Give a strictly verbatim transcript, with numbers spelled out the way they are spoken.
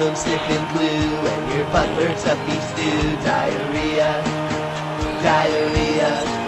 home sniffing glue, and your butt burps up beef stew. Diarrhea, diarrhea.